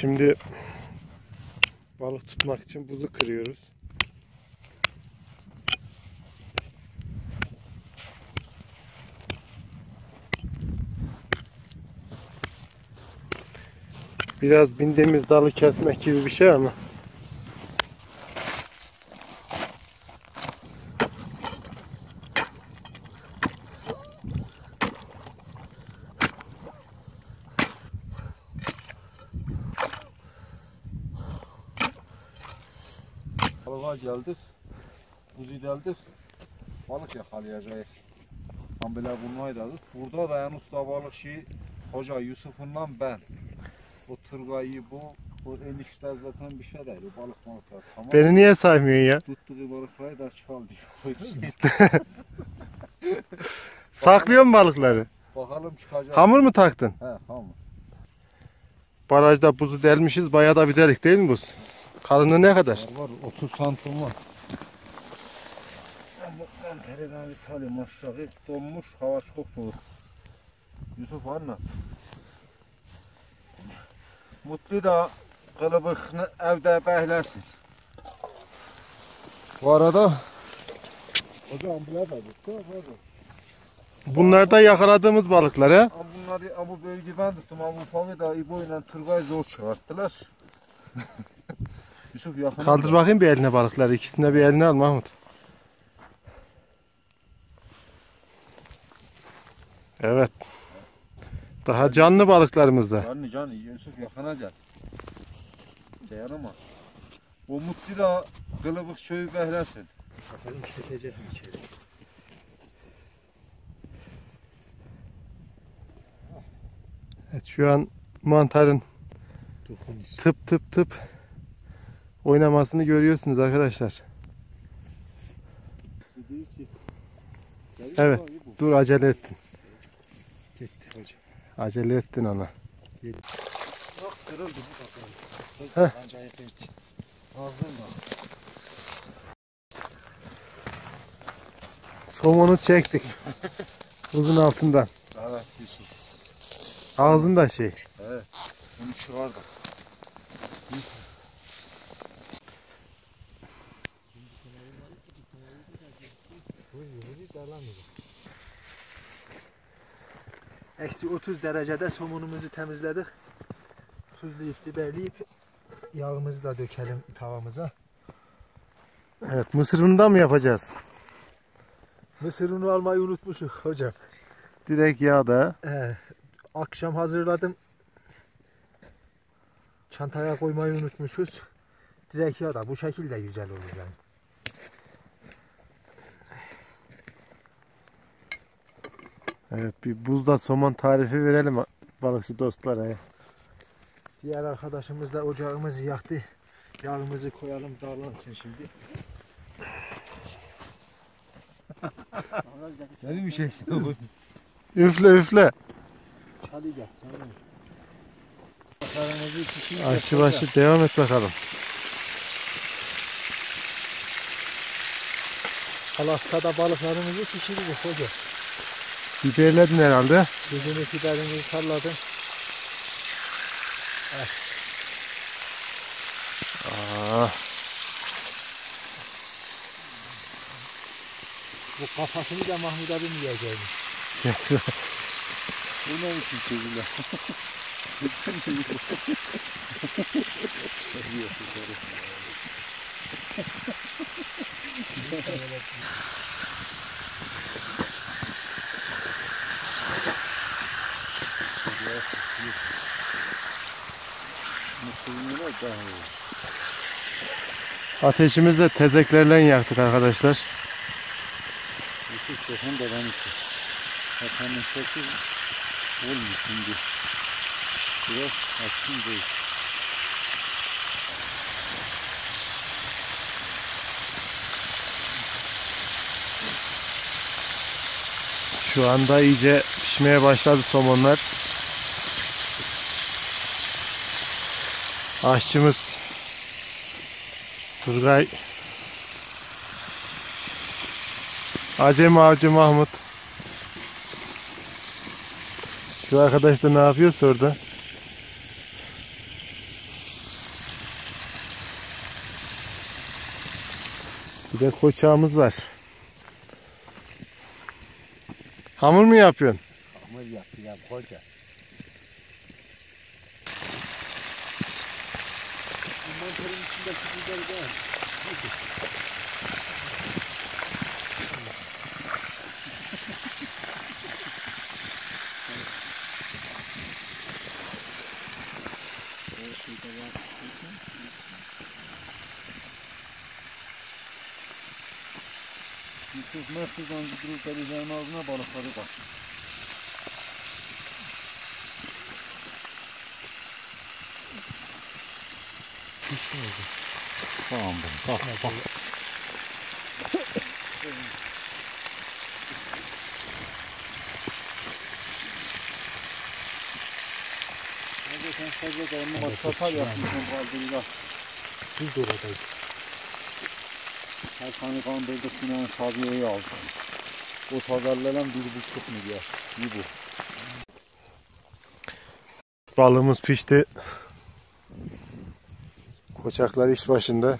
Şimdi balık tutmak için buzu kırıyoruz. Biraz bindiğimiz dalı kesmek gibi bir şey ama. Balığa geldik, buzu deldik, balık yakalayacağız. Tam böyle bulmayı dedik. Burada da en usta balıkçı Hoca Yusuf'unla ben. O Turgay'ı bu enişte zaten bir şey değil, o balık mantar. Tamam. Beni niye saymıyorsun ya? Tuttuğu balıkları da çal diyor. Saklıyor mu balıkları? Bakalım çıkacak. Hamur mu taktın? He, hamur. Barajda buzu delmişiz, bayağı da bir delik değil mi buz? Kalınlığı ne kadar? Var 30 santim var. Ben tereden bir salayım aşağı, donmuş, hava çok soğuk. Yusuf anlat. Mutlu da kılıbıkını evde beylesin. Bu arada hocam bunlar da tuttu. Bunlar da yakaladığımız balıklar he? Bunları bu bölgeyi ben tuttum. Bu ufanı da İbo ile Turgay zor çıkarttılar. Yusuf yakın. Kaldır bakayım bir eline balıkları. İkisini de bir eline al Mahmut. Evet. Daha canlı balıklarımız da. Canlı Yusuf yakanacak. Şey ama. O mutlu da kılıbık çöyü behlesin. Bakalım gidecek mi içeri? Evet şu an mantarın tıp oynamasını görüyorsunuz arkadaşlar. Evet dur acele ettin. Acele ettin ona. Yok kırıldı bu bakalım. Ancak yırtı. Somonu çektik. Buzun altından. Evet Yusuf. Ağzında şey. Evet. Bunu çıkardık. Eksi 30 derecede somunumuzu temizledik. Tuzlayıp, biberleyip yağımızı da dökelim tavamıza. Evet, mısır unundan mı yapacağız? Mısır unu almayı unutmuşuz hocam. Direkt yağda. Akşam hazırladım. Çantaya koymayı unutmuşuz. Direkt yağda bu şekilde güzel olur yani. Evet bir buzda somon tarifi verelim balıkçı dostlara. Diğer arkadaşımız da ocağımızı yaktı. Yağımızı koyalım dağlansın şimdi. Benim bir şey istiyorum. Üfle. Hadi gel. Aşı başı devam et bakalım. Alaska'da balıklarımızı pişirdik hocam. Biberledin herhalde. Gözünü biberimizi salladım. Bu kafasını da Mahmut abi mi yiyeceğim? Bu ne için çözümler? Ateşimizi de tezeklerle yaktık arkadaşlar. Şu anda iyice pişmeye başladı somonlar. Aşçımız Turgay, Acem Ağacı Mahmut. Şu arkadaş da ne yapıyorsa orada. Bir de koçağımız var. Hamur mu yapıyorsun? Hamur yapıyorum koca. Mantarın içindeki biber değil. Yusuf Merkez'den gidiyoruz da bizlerin ağzına balıkları bak. Pişsin oldu. Tamam bunu. Bak bak. Hadi sen sadece dayımı bak. Kapar yapmışsın kaldırılar. Biz de oradayız. Her kanıkan böyle Sinan'ın tabiyeyi aldı. O tadarlanan 1,5 milyar. İbo. Balığımız pişti. Koçaklar iş başında.